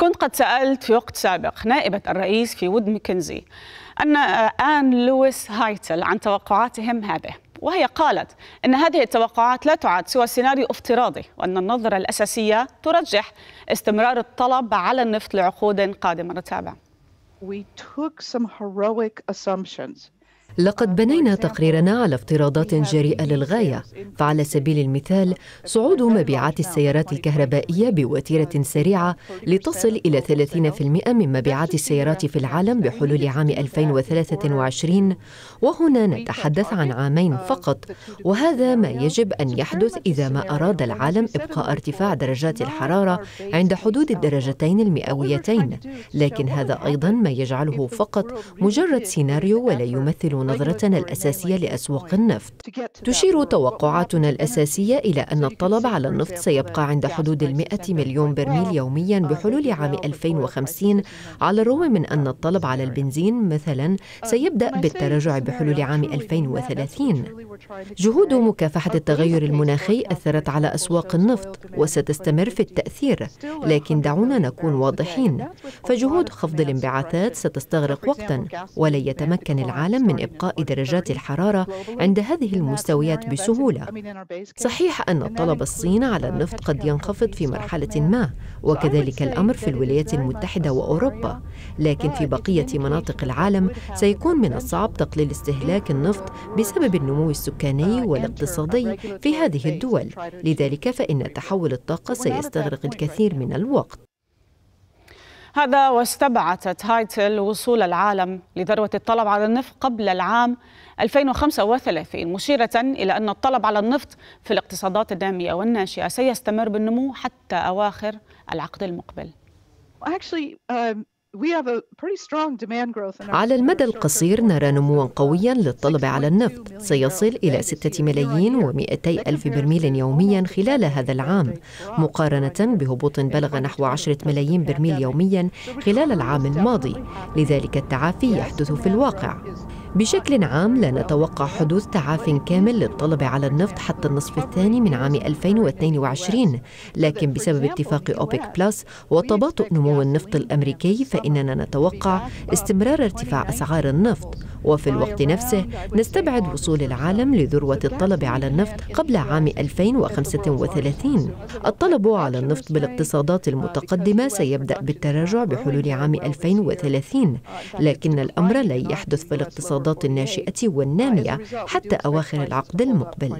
كنت قد سألت في وقت سابق نائبة الرئيس في وود ماكنزي آن لويس هايتل عن توقعاتهم هذه، وهي قالت أن هذه التوقعات لا تعد سوى سيناريو افتراضي، وأن النظرة الأساسية ترجح استمرار الطلب على النفط لعقود قادمة. نتابع. لقد بنينا تقريرنا على افتراضات جريئة للغاية، فعلى سبيل المثال صعود مبيعات السيارات الكهربائية بوتيرة سريعة لتصل إلى 30% من مبيعات السيارات في العالم بحلول عام 2023، وهنا نتحدث عن عامين فقط، وهذا ما يجب أن يحدث إذا ما أراد العالم إبقاء ارتفاع درجات الحرارة عند حدود الدرجتين المئويتين، لكن هذا أيضا ما يجعله فقط مجرد سيناريو ولا يمثل نظرتنا الأساسية لأسواق النفط. تشير توقعاتنا الأساسية إلى أن الطلب على النفط سيبقى عند حدود 100 مليون برميل يومياً بحلول عام 2050، على الرغم من أن الطلب على البنزين مثلاً سيبدأ بالتراجع بحلول عام 2030. جهود مكافحة التغير المناخي أثرت على أسواق النفط وستستمر في التأثير، لكن دعونا نكون واضحين، فجهود خفض الانبعاثات ستستغرق وقتاً، ولن يتمكن العالم من إبقاء درجات الحرارة عند هذه المستويات بسهولة. صحيح أن طلب الصين على النفط قد ينخفض في مرحلة ما، وكذلك الأمر في الولايات المتحدة وأوروبا، لكن في بقية مناطق العالم سيكون من الصعب تقليل استهلاك النفط بسبب النمو السكاني والاقتصادي في هذه الدول، لذلك فإن تحول الطاقة سيستغرق الكثير من الوقت. هذا واستبعدت هايتل وصول العالم لذروة الطلب على النفط قبل العام 2035، مشيرة إلى أن الطلب على النفط في الاقتصادات النامية والناشئة سيستمر بالنمو حتى أواخر العقد المقبل. على المدى القصير نرى نمواً قوياً للطلب على النفط سيصل إلى 6,200,000 برميل يومياً خلال هذا العام، مقارنة بهبوط بلغ نحو 10 ملايين برميل يومياً خلال العام الماضي، لذلك التعافي يحدث في الواقع. بشكل عام لا نتوقع حدوث تعاف كامل للطلب على النفط حتى النصف الثاني من عام 2022، لكن بسبب اتفاق أوبك بلس وتباطؤ نمو النفط الأمريكي فإننا نتوقع استمرار ارتفاع أسعار النفط، وفي الوقت نفسه نستبعد وصول العالم لذروة الطلب على النفط قبل عام 2035. الطلب على النفط بالاقتصادات المتقدمة سيبدأ بالتراجع بحلول عام 2030، لكن الأمر لا يحدث في الاقتصادات الناشئة والنامية حتى أواخر العقد المقبل.